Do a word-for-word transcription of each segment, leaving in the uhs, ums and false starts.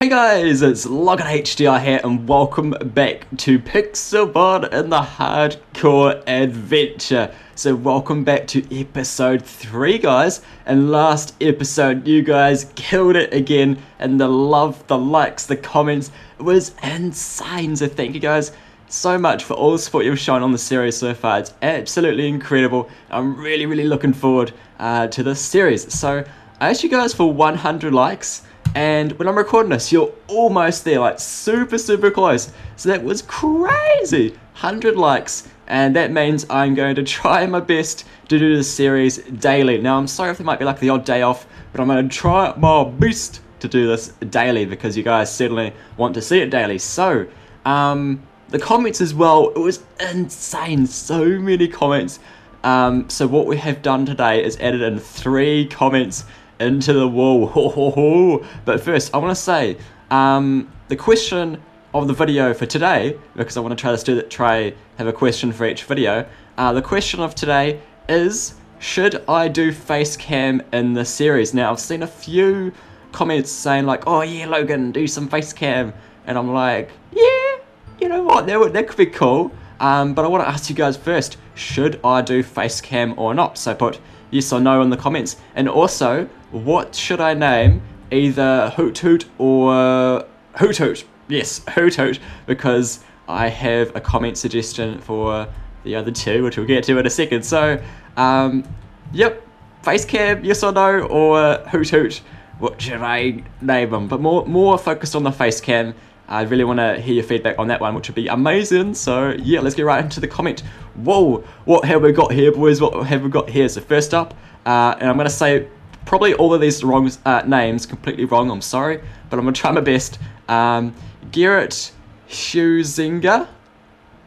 Hey guys, it's LoganHDR here and welcome back to Pixelbot in the Hardcore Adventure. So welcome back to episode three guys, and last episode you guys killed it again, and the love, the likes, the comments, it was insane. So thank you guys so much for all the support you've shown on the series so far. It's absolutely incredible. I'm really really looking forward uh, to this series. So I asked you guys for one hundred likes, and when I'm recording this, you're almost there, like super, super close. So that was crazy, one hundred likes. And that means I'm going to try my best to do this series daily. Now, I'm sorry if there might be like the odd day off, but I'm going to try my best to do this daily because you guys certainly want to see it daily. So, um, the comments as well, it was insane, so many comments. Um, so what we have done today is added in three comments into the wall. Ho, ho, ho. But first I want to say um, the question of the video for today, because I want to try to do that, try have a question for each video. Uh, the question of today is, should I do face cam in the series? Now I've seen a few comments saying like, oh yeah Logan, do some face cam, and I'm like, yeah, you know what, that, would, that could be cool. Um, but I want to ask you guys first, should I do face cam or not? So put yes or no in the comments, and also what should I name, either Hoot Hoot or Hoot Hoot? Yes, Hoot Hoot, because I have a comment suggestion for the other two, which we'll get to in a second. So, um, yep, face cam, yes or no, or Hoot Hoot, what should I name them? But more, more focused on the face cam. I really want to hear your feedback on that one, which would be amazing. So yeah, let's get right into the comment. Whoa, what have we got here, boys? What have we got here? So first up, uh, and I'm going to say probably all of these wrong uh, names, completely wrong, I'm sorry, but I'm going to try my best. Um, Garrett Schuzinger,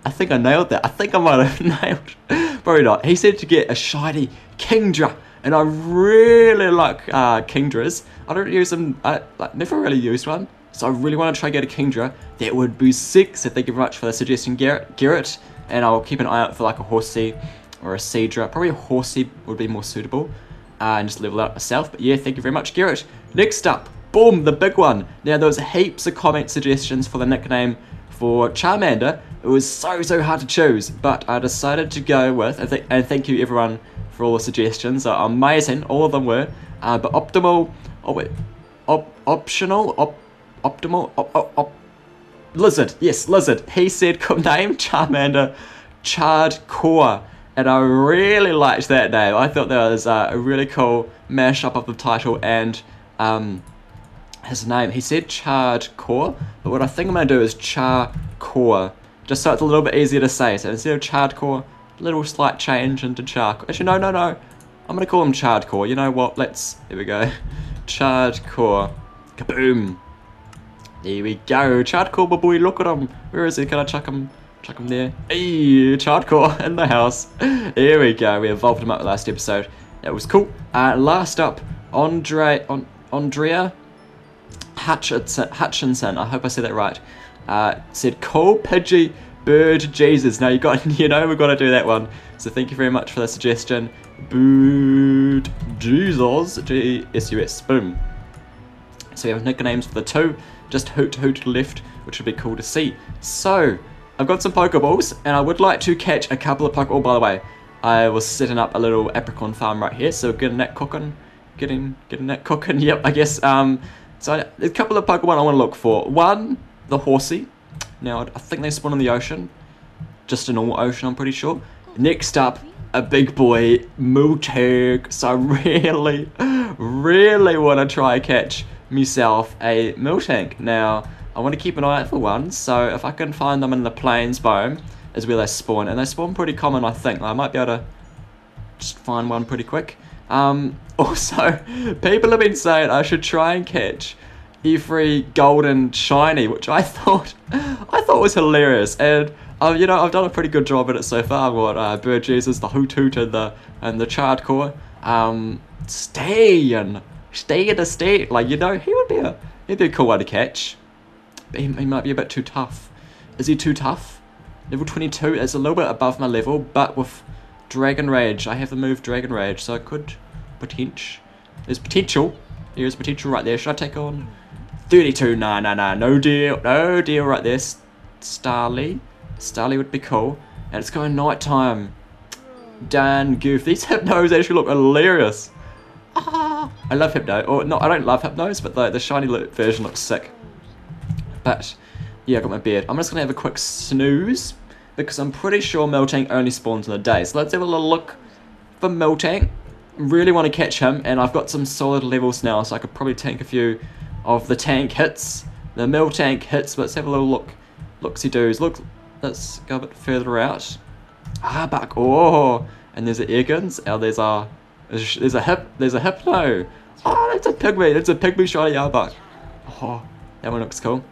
I think I nailed that. I think I might have nailed, probably not. He said to get a shiny Kingdra, and I really like uh, Kingdras. I don't use them, I like, never really used one. So I really want to try to get a Kingdra. That would be sick. So thank you very much for the suggestion, Garrett. Garrett, and I'll keep an eye out for like a Horsey or a Seedra. Probably a Horsey would be more suitable. Uh, and just level it up myself. But yeah, thank you very much, Garrett. Next up, boom, the big one. Now there was heaps of comment suggestions for the nickname for Charmander. It was so so hard to choose, but I decided to go with. And, th and thank you everyone for all the suggestions. They're amazing, all of them were. Uh, but optimal. Oh wait, op optional. Op Optimal, op, op, op, Lizard, yes, Lizard. He said, could name Charmander Chardcore, and I really liked that name. I thought that was uh, a really cool mashup of the title and um, his name. He said Chardcore, but what I think I'm going to do is Char-core, just so it's a little bit easier to say. So instead of Chardcore, little slight change into Char-core. Actually, no, no, no, I'm going to call him Chardcore. You know what, let's, here we go, Chardcore, kaboom. There we go, Chardcore, my boy, look at him. Where is he? Can I chuck him? Chuck him there. Hey, Chardcore in the house. There we go, we evolved him up last episode. That was cool. Uh, last up, Andre, on, Andrea Hutchinson, Hutchinson, I hope I said that right, uh, said, cool Pidgey, Bird Jesus. Now you got, you know we've got to do that one. So thank you very much for the suggestion. Bird Jesus, G S U S, boom. So we have nicknames for the two. Just Hoot Hoot left, which would be cool to see. So, I've got some Pokeballs, and I would like to catch a couple of Pokeballs. Oh, by the way, I was setting up a little apricorn farm right here, so getting that cooking, getting getting that cooking, yep, I guess. Um, so, I, a couple of Pokemon I want to look for. One, the Horsey. Now, I think they spawn in the ocean. Just a normal ocean, I'm pretty sure. Next up, a big boy, Miltank. So, I really, really want to try and catch myself a Miltank. Now I want to keep an eye out for one, so if I can find them in the plains biome is where they spawn, and they spawn pretty common, I think. I might be able to just find one pretty quick. Um, also, people have been saying I should try and catch every golden shiny, which I thought I thought was hilarious, and uh, you know, I've done a pretty good job at it so far. What uh, Bird Jesus, the Hoot Hoot, and the and the Chardcore. Um, Stayin. Stay in the state, like, you know, he would be a, he'd be a cool one to catch. But he, he might be a bit too tough. Is he too tough? Level twenty-two is a little bit above my level, but with Dragon Rage, I have the move Dragon Rage, so I could potential. There's potential. There is potential right there. Should I take on thirty-two, nah, nah, nah, no deal, no deal right there. Starly, Starly would be cool. And it's going nighttime. Dan goof. These Hypnos actually look hilarious. Ah, I love Hypno. Or no, I don't love Hypnos, but the, the shiny version looks sick. But yeah, I got my beard. I'm just gonna have a quick snooze because I'm pretty sure Miltank only spawns in the day. So let's have a little look for Miltank. Really want to catch him, and I've got some solid levels now, so I could probably tank a few of the tank hits, the Miltank hits. Let's have a little look. Looksy-doos. Look, let's go a bit further out. Arbuck, oh, and there's the Eggins. Oh, there's a, there's a hip, there's a Hypno. Oh, that's a Pygmy, that's a Pygmy shiny Arbuck. Oh, that one looks cool.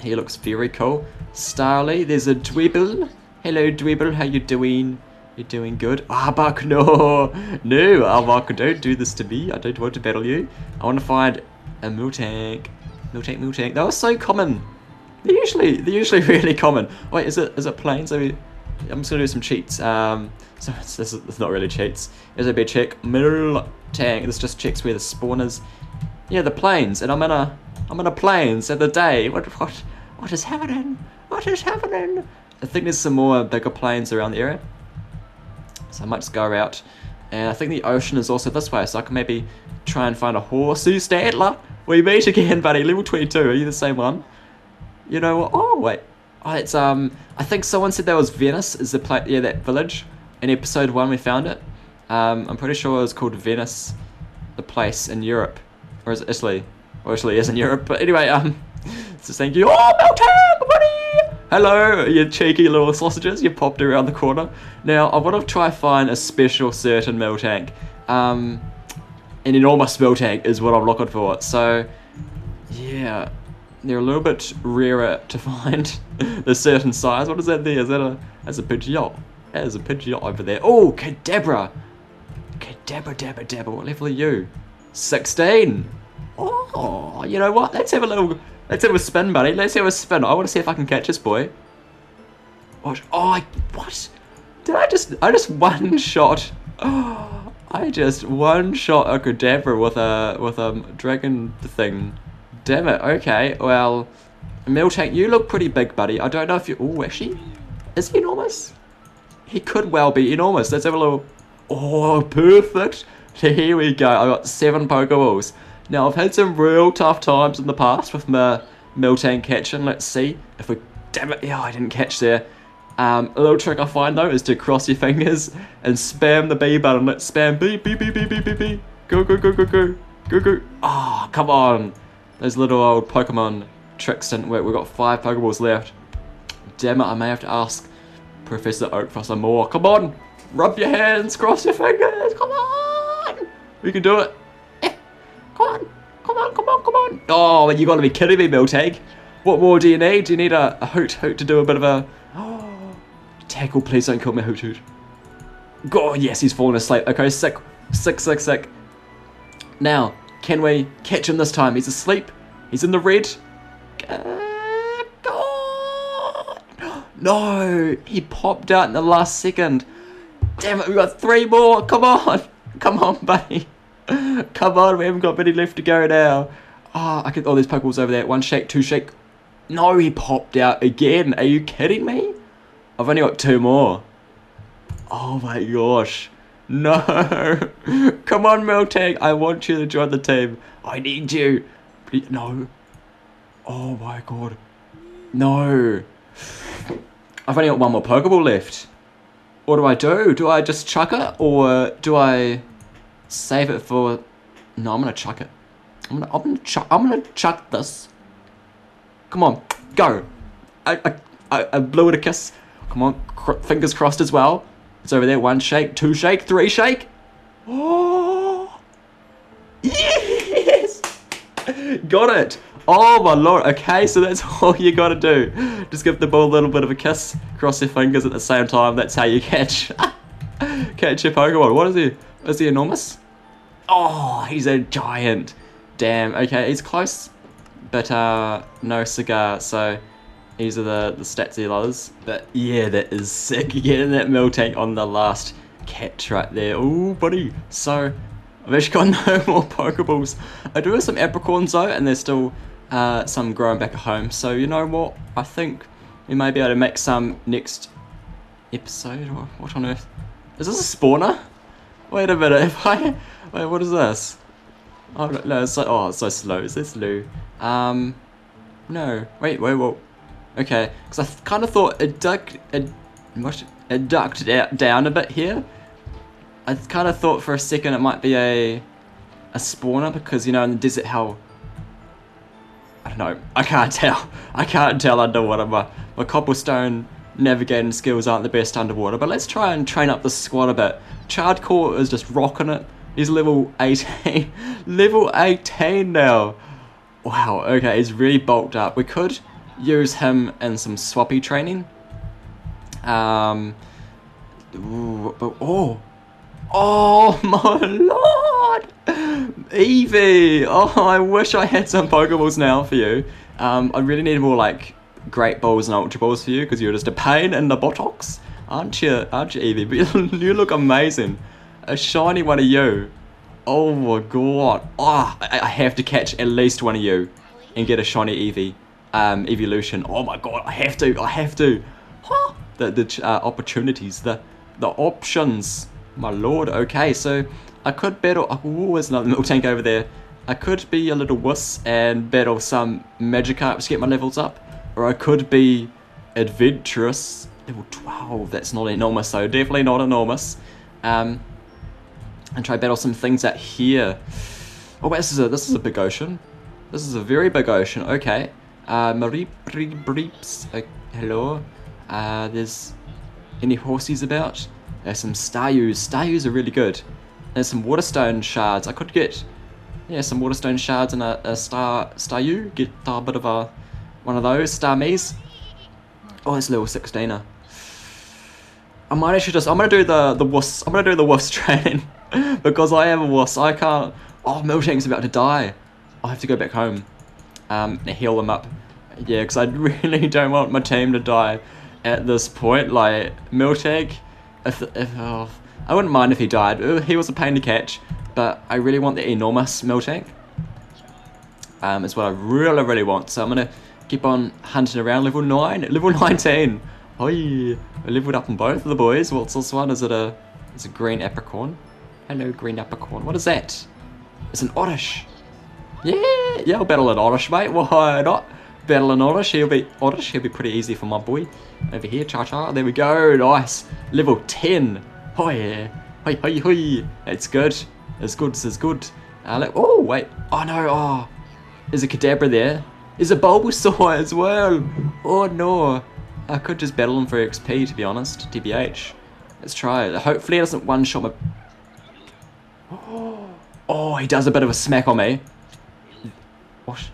He looks very cool. Starly, there's a Dwebble. Hello Dwebble, how you doing? You're doing good. Arbuck, no, no, Arbuck, don't do this to me. I don't want to battle you. I want to find a Miltank. Miltank, Miltank. That was so common. They're usually, they're usually really common. Wait, is it, is it planes? I mean, I'm just gonna do some cheats. Um, so it's, this is, it's not really cheats. It's a bit check. Miltank. This just checks where the spawn is. Yeah, the plains, and I'm in a, I'm in a plains at the day. What, what, what is happening? What is happening? I think there's some more bigger plains around the area, so I might just go out. And I think the ocean is also this way, so I can maybe try and find a horse. So Standler, we meet again, buddy. Level twenty-two. Are you the same one? You know what? Oh wait. Oh, it's um. I think someone said that was Venice. Is the place? Yeah, that village. In episode one, we found it. Um, I'm pretty sure it was called Venice, the place in Europe, or is it Italy? Or Italy is in Europe. But anyway, um. So thank you. Oh, Miltank, buddy. Hello, you cheeky little sausages. You popped around the corner. Now I want to try find a special certain Miltank. Um, an enormous Miltank is what I'm looking for. So, yeah. They're a little bit rarer to find. The certain size. What is that there? Is that a... That's a Pidgeot. That is a Pidgeot over there. Oh, Kadabra. Kadabra, dabba, dabba. What level are you? sixteen. Oh, you know what? Let's have a little... Let's have a spin, buddy. Let's have a spin. I want to see if I can catch this boy. What? Oh, I... What? Did I just... I just one shot. Oh, I just one shot a Kadabra with a... With a dragon thing. Damn it, okay, well, Miltank, you look pretty big, buddy. I don't know if you... Oh, actually, is he enormous? He could well be enormous. Let's have a little... Oh, perfect. Here we go. I got seven Pokeballs. Now, I've had some real tough times in the past with my Miltank catching. Let's see if we... Damn it, yeah, I didn't catch there. Um, a little trick I find, though, is to cross your fingers and spam the B button. Let's spam B, B, B, B, B, B, B. Go, go, go, go, go. Go, go. Oh, come on. Those little old Pokemon tricks didn't work. We've got five Pokeballs left. Damn it, I may have to ask Professor Oak for some more. Come on! Rub your hands, cross your fingers, come on! We can do it. Eh. Come on, come on, come on, come on. Oh, you gotta be kidding me, Miltank. What more do you need? Do you need a, a Hoot Hoot to do a bit of a... Oh, tackle, please don't kill me, Hoot Hoot. God, oh, yes, he's fallen asleep. Okay, sick, sick, sick, sick. Now... Can we catch him this time? He's asleep. He's in the red. No, he popped out in the last second. Damn it, we got three more. Come on. Come on, buddy. Come on, we haven't got many left to go now. Oh, I can, oh, there's Pokeballs over there. One shake, two shake. No, he popped out again. Are you kidding me? I've only got two more. Oh my gosh. No! Come on, Miltank! I want you to join the team. I need you. Please, no. Oh my god. No. I've only got one more Pokeball left. What do I do? Do I just chuck it? Or do I save it for... No, I'm gonna chuck it. I'm gonna, I'm gonna, chuck, I'm gonna chuck this. Come on. Go. I, I, I blew it a kiss. Come on. Cr fingers crossed as well. It's over there. One shake, two shake, three shake. Oh, yes! Got it. Oh my lord. Okay, so that's all you gotta do. Just give the ball a little bit of a kiss. Cross your fingers at the same time. That's how you catch. Catch your Pokemon. What is he? Is he enormous? Oh, he's a giant. Damn. Okay, he's close, but uh, no cigar. So. These are the, the statsy others. But yeah, that is sick. Getting that Miltank on the last catch right there. Ooh, buddy. So, I've actually got no more Pokeballs. I do have some apricorns though, and they're still uh, some growing back at home. So you know what? I think we may be able to make some next episode. Or what on earth? Is this a spawner? Wait a minute. If I wait, what is this? Oh no! It's so, oh, it's so slow. Is this Lou? Um, no. Wait, wait, whoa. Okay, because I kind of thought it ducked, it, what, it ducked down a bit here. I kind of thought for a second it might be a a spawner because, you know, in the desert how... I don't know. I can't tell. I can't tell underwater. My, my cobblestone navigating skills aren't the best underwater. But let's try and train up the squad a bit. Chardcore is just rocking it. He's level eighteen. Level eighteen now. Wow, okay, he's really bulked up. We could use him in some swappy training. Um, ooh, oh, oh my lord! Eevee! Oh, I wish I had some Pokeballs now for you. Um, I really need more like Great Balls and Ultra Balls for you because you're just a pain in the buttocks. Aren't you, aren't you Eevee? But you look amazing. A shiny one of you. Oh my god. Oh, I, I have to catch at least one of you and get a shiny Eevee. Um, Eeveelution. Oh my god, I have to, I have to. Huh? The, the uh, opportunities, the the options. My lord, okay, so I could battle, oh, there's another Miltank over there. I could be a little wuss and battle some Magikarp to get my levels up. Or I could be adventurous. Level twelve, that's not enormous though, definitely not enormous. Um, and try to battle some things out here. Oh wait, this is a, this is a big ocean. This is a very big ocean, okay. Uh, Mareep, Reep, Reeps, uh, hello. Uh, there's any horsies about? There's some Staryus. Staryus are really good. There's some Waterstone shards. I could get, yeah, some Waterstone shards and a, a Star Staryu. Get a bit of a one of those Star Mees. Oh, it's level sixteener. I might actually just. I'm gonna do the the wuss. I'm gonna do the wuss training because I am a wuss. I can't. Oh, Miltank's about to die. I have to go back home um, and heal them up. Yeah, because I really don't want my team to die at this point. Like Miltank. If, if, oh, I wouldn't mind if he died. He was a pain to catch, but I really want the enormous Miltank. Um, is what I really, really want. So I'm gonna keep on hunting around. Level nine, level nineteen. Oh yeah, I leveled up on both of the boys. What's this one? Is it a? It's a green apricorn. Hello, green apricorn. What is that? It's an Oddish. Yeah, yeah. I'll battle an Oddish, mate. Why not? Battle an Oddish, he'll be Oddish, he'll be pretty easy for my boy. Over here, cha-cha, there we go, nice. Level ten. Oh yeah. Hoi hoi hoi. That's good. It's good, it's good. Uh, oh wait. Oh no, oh. There's a Kadabra there. There's a Bulbasaur as well. Oh no. I could just battle him for X P to be honest. T B H. Let's try it. Hopefully it doesn't one-shot my... Oh. Oh, he does a bit of a smack on me. What?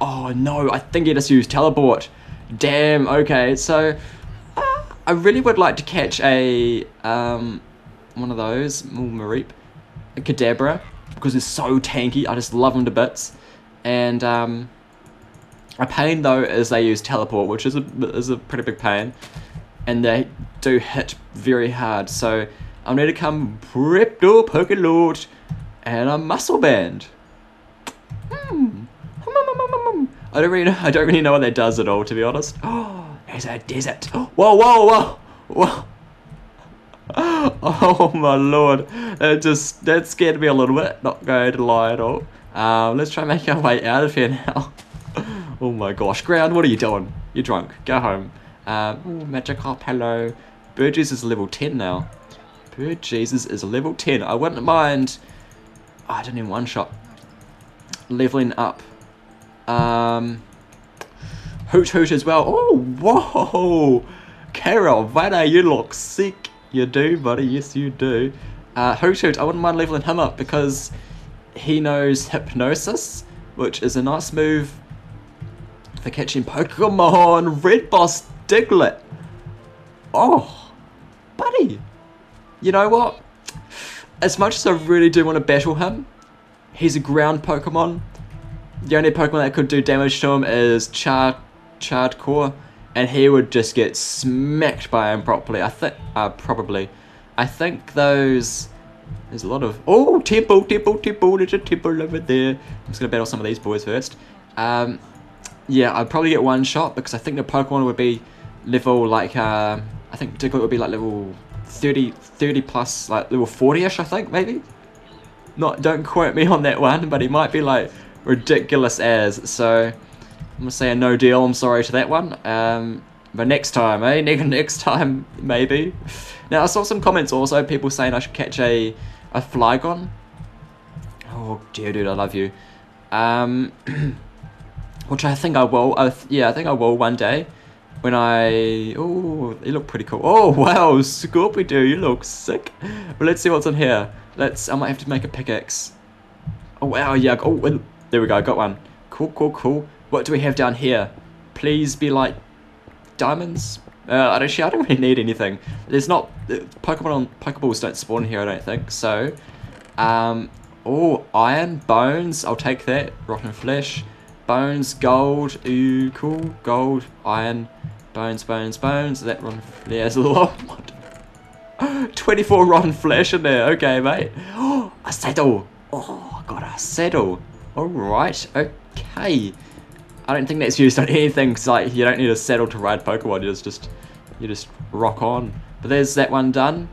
Oh no, I think he just used teleport. Damn, okay, so uh, I really would like to catch a um, one of those, oh, Mareep, a Kadabra, because it's so tanky, I just love them to bits. And um, a pain though is they use teleport, which is a, is a pretty big pain, and they do hit very hard, so I'll need to come prepped up, hook it lord, and a muscle band. Hmm. I don't really know, I don't really know what that does at all, to be honest. Oh, there's a desert. Whoa, whoa, whoa, whoa. Oh my lord. That just, that scared me a little bit. Not going to lie at all. Um, let's try and make our way out of here now. Oh my gosh. Ground, what are you doing? You're drunk. Go home. Um, oh, Magikarp, hello. Bird Jesus is level ten now. Bird Jesus is level ten. I wouldn't mind... Oh, I didn't even one-shot. Leveling up. Um, Hoot Hoot as well. Oh, whoa! Carol, Vada, you look sick. You do, buddy. Yes, you do. Uh, Hoot Hoot, I wouldn't mind leveling him up because he knows Hypnosis, which is a nice move for catching Pokemon. Red Boss Diglett. Oh, buddy. You know what? As much as I really do want to battle him, he's a ground Pokemon. The only Pokemon that could do damage to him is Char Chardcore, and he would just get smacked by him properly. I think, uh, probably. I think those There's a lot of... Oh, tempo, tempo, tempo. There's a tempo over there. I'm just going to battle some of these boys first. Um, yeah, I'd probably get one shot because I think the Pokemon would be level like... Uh, I think Diglett would be like level thirty, thirty plus, like level forty-ish, I think, maybe? Not, don't quote me on that one, but he might be like ridiculous as. So, I'm going to say a no deal. I'm sorry to that one. Um... But next time, eh? Next time, maybe. Now, I saw some comments also, people saying I should catch a, a Flygon. Oh, dear, dude, I love you. Um, which I think I will. I th yeah, I think I will one day. When I... Oh, you look pretty cool. Oh, wow, Scorpido, you look sick. Well, let's see what's in here. Let's... I might have to make a pickaxe. Oh, wow, yeah. Oh, there we go, I got one. Cool, cool, cool. What do we have down here? Please be like... Diamonds? Uh, I don't, I don't really need anything. There's not... Uh, Pokemon on... Pokeballs don't spawn here, I don't think. So, um... Oh, iron, bones. I'll take that. Rotten flesh. Bones, gold. Ooh, cool. Gold, iron, bones, bones, bones. That rotten... Yeah, there's a lot. twenty-four rotten flesh in there. Okay, mate. Oh, a saddle. Oh, I got a saddle. Alright. Okay. I don't think that's used on anything, because like, you don't need a saddle to ride Pokemon, you just, just, you just rock on. But there's that one done.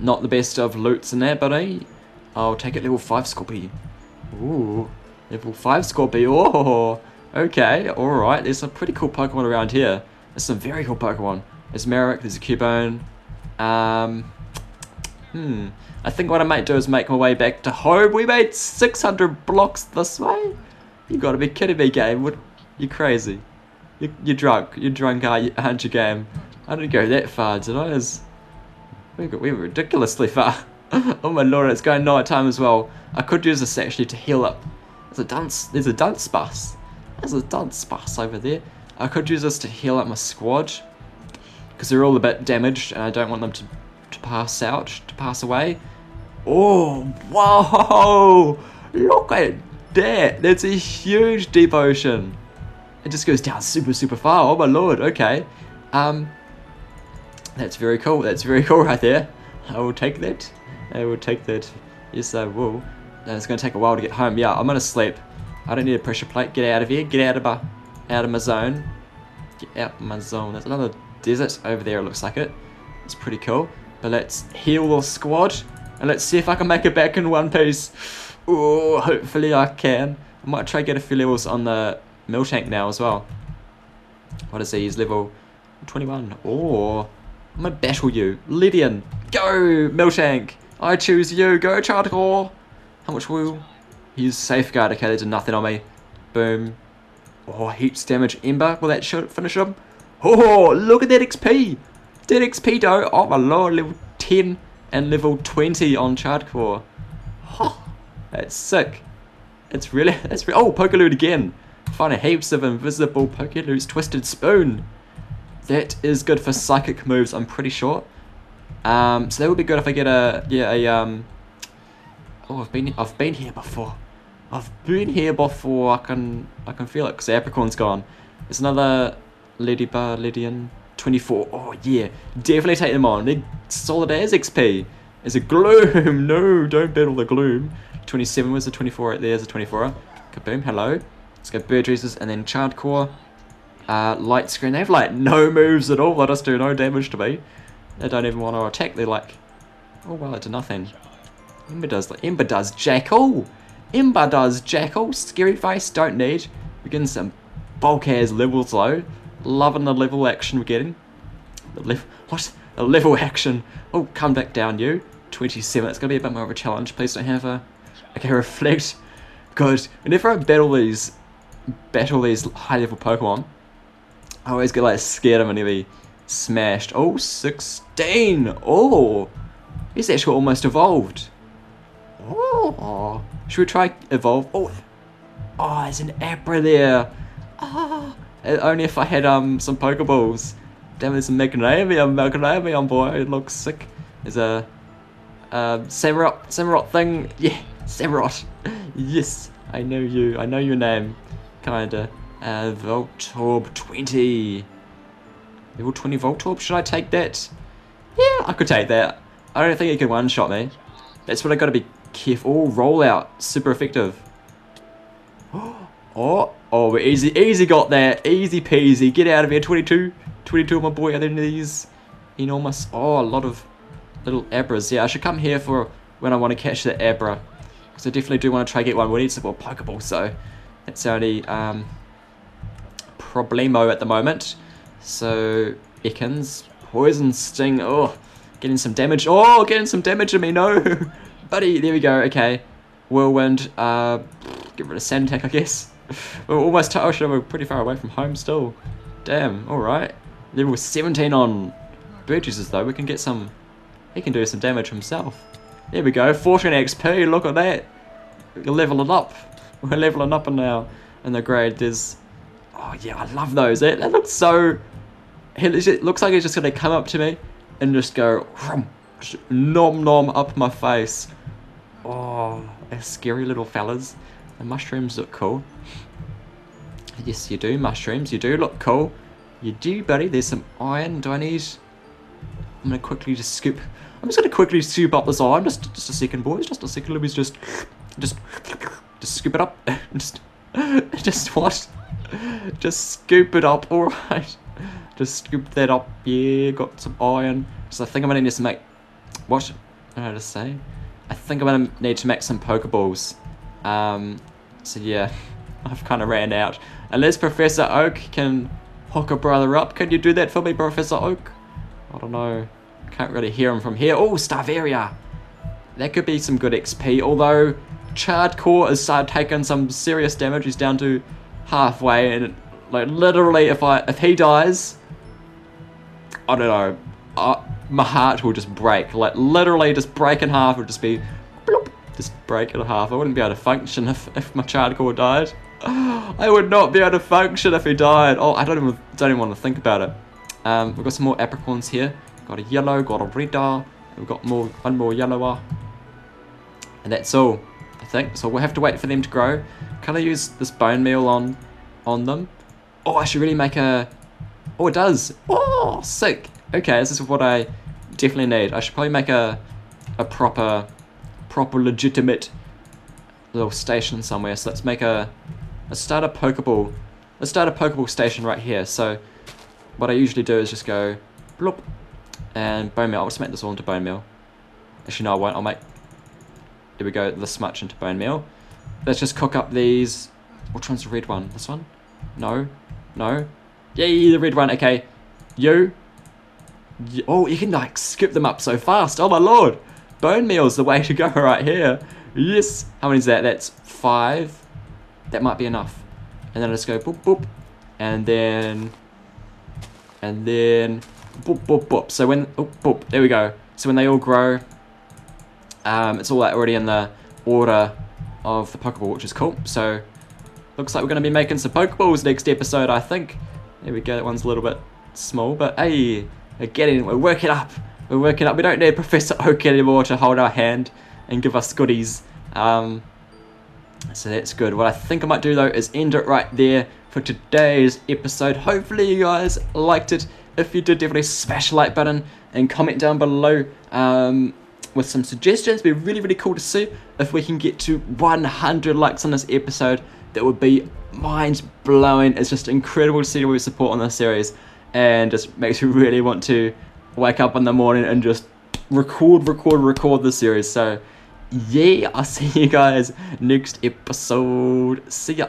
Not the best of loots in there, buddy. I'll take it level five Scorpion. Ooh, level five Scorpion. Oh, okay, alright, there's some pretty cool Pokemon around here. There's some very cool Pokemon. There's Merrick, there's a Cubone. Um, hmm, I think what I might do is make my way back to home. We made six hundred blocks this way. You gotta be kidding me, game. What? You're crazy. You, you're drunk. You're drunk, aren't you, game? I didn't go that far, did I? Was, we were ridiculously far. Oh my lord, it's going night time as well. I could use this actually to heal up. There's a dunce. There's a dunce bus. There's a dunce bus over there. I could use this to heal up my squad because they're all a bit damaged, and I don't want them to to pass out, to pass away. Oh, whoa! Look at it. That, that's a huge deep ocean. It just goes down super, super far. Oh my lord, okay. Um, that's very cool. That's very cool right there. I will take that. I will take that. Yes, I will. And it's going to take a while to get home. Yeah, I'm going to sleep. I don't need a pressure plate. Get out of here. Get out of my, out of my zone. Get out of my zone. There's another desert over there, it looks like it. It's pretty cool. But let's heal the squad. And let's see if I can make it back in one piece. Oh, hopefully I can. I might try to get a few levels on the Miltank now as well. What is he? He's level twenty-one. Oh, I'm going to battle you. Ledian, go Miltank. I choose you. Go Chardcore. How much will... He's safeguard. Okay, they did nothing on me. Boom. Oh, heaps damage. Ember, will that finish him? Oh, look at that X P. That X P though. Oh my lord, level ten and level twenty on Chardcore. Oh. That's sick. It's really, that's re oh, Pokaloot again. Find a heaps of invisible Pokaloots. Twisted Spoon. That is good for psychic moves, I'm pretty sure. Um, so that would be good if I get a, yeah, a, um, oh, I've been, I've been here before. I've been here before, I can, I can feel it, because the Apricorn's gone. There's another Leddybar, Ledian, twenty-four, oh yeah, definitely take them on. They're solid as X P. There's a Gloom, no, don't battle the Gloom. twenty-seven was a twenty-four, there's a twenty-four. Kaboom, hello. Let's go Bird Jesus and then Chardcore. Uh, light Screen, they have like no moves at all, they just do no damage to me. They don't even want to attack, they're like, oh well, it did nothing. Ember does, Ember does Jackal. Ember does Jackal, Scary Face, don't need. We're getting some bulk ass levels though. Loving the level action we're getting. The level, what? The level action. Oh, come back down you. twenty-seven, it's going to be a bit more of a challenge, please don't have a... Okay, reflect. Good. Whenever I battle these, battle these high-level Pokemon, I always get like scared I'm gonna be smashed. Oh, sixteen. Oh, he's actually almost evolved. Oh, should we try evolve? Oh, oh, there's an Abra there. Ah, oh. Only if I had um some Pokeballs. Damn, there's a Magnemium, Magnemium boy. It looks sick. There's a uh, Samurott, Samurott thing. Yeah. Samurott, yes, I know you, I know your name, kinda, uh, Voltorb twenty, level twenty Voltorb, should I take that? Yeah, I could take that, I don't think he can one-shot me. That's what I gotta be careful. Oh, rollout. Super effective. Oh, oh, we're easy, easy got that. Easy peasy. Get out of here, twenty-two. twenty-two, my boy. And then these enormous, oh, a lot of little Abras. Yeah, I should come here for when I want to catch the Abra. Because I definitely do want to try to get one. We need some more Pokeball, so that's our only um, problemo at the moment. So, Ekans. Poison Sting. Oh, getting some damage. Oh, getting some damage on me. No. Buddy, there we go. Okay. Whirlwind. Uh, get rid of Sand Attack, I guess. We're almost, oh shit, we're pretty far away from home still. Damn, alright. Level seventeen on Bird Jesus though, we can get some, he can do some damage himself. There we go, fourteen X P, look at that. We're leveling up. We're leveling up now in the grade. There's, oh yeah, I love those. That, that looks so, it looks like he's just gonna come up to me and just go, nom nom up my face. Oh, they're scary little fellas. The mushrooms look cool. Yes, you do. Mushrooms, you do look cool. You do, buddy. There's some iron. Do I need... I'm going to quickly just scoop... I'm just going to quickly scoop up this iron. Just just a second, boys. Just a second. Let me just... Just... Just scoop it up. Just... Just what? Just scoop it up. Alright. Just scoop that up. Yeah, got some iron. So I think I'm going to need to make... What? I don't know how to say. I think I'm going to need to make some Pokeballs. Um... So yeah, I've kind of ran out. Unless Professor Oak can hook a brother up. Can you do that for me, Professor Oak? I don't know. Can't really hear him from here. Oh, Starveria. That could be some good X P. Although, Chardcore has started taking some serious damage. He's down to halfway. And like literally, if I if he dies, I don't know. I, my heart will just break. Like literally just break in half. It would just be... Bloop. Just break it in half. I wouldn't be able to function if, if my Chardcore died. I would not be able to function if he died. Oh, I don't even don't even want to think about it. Um, we've got some more apricorns here. Got a yellow, got a red. We've got more one more yellower. And that's all, I think. So we'll have to wait for them to grow. Can I use this bone meal on on them? Oh, I should really make a... Oh, it does. Oh, sick. Okay, this is what I definitely need. I should probably make a a proper... proper legitimate little station somewhere. So let's make a, let's start a Pokeball, let's start a Pokeball station right here. So what I usually do is just go bloop and bone meal. I'll just make this all into bone meal. Actually no, I won't. I'll make, there we go, this much into bone meal. Let's just cook up these. Which one's the red one? This one? No, no, yeah, the red one. Okay, you, you oh, you can like scoop them up so fast. Oh my lord. Bone meal is the way to go right here. Yes. How many is that? That's five. That might be enough. And then I just go boop boop. And then... And then... Boop boop boop. So when... Oh, boop. There we go. So when they all grow... Um, it's all like already in the order of the Pokeball, which is cool. So... Looks like we're going to be making some Pokeballs next episode, I think. There we go. That one's a little bit small. But hey, we're getting... We're working up. We're working up. We don't need Professor Oak anymore to hold our hand and give us goodies. Um, so that's good. What I think I might do though is end it right there for today's episode. Hopefully you guys liked it. If you did, definitely smash the like button and comment down below um, with some suggestions. It'd be really, really cool to see. If we can get to one hundred likes on this episode, that would be mind-blowing. It's just incredible to see all your support on this series, and just makes you really want to wake up in the morning and just record, record, record the series. So, yeah, I'll see you guys next episode. See ya.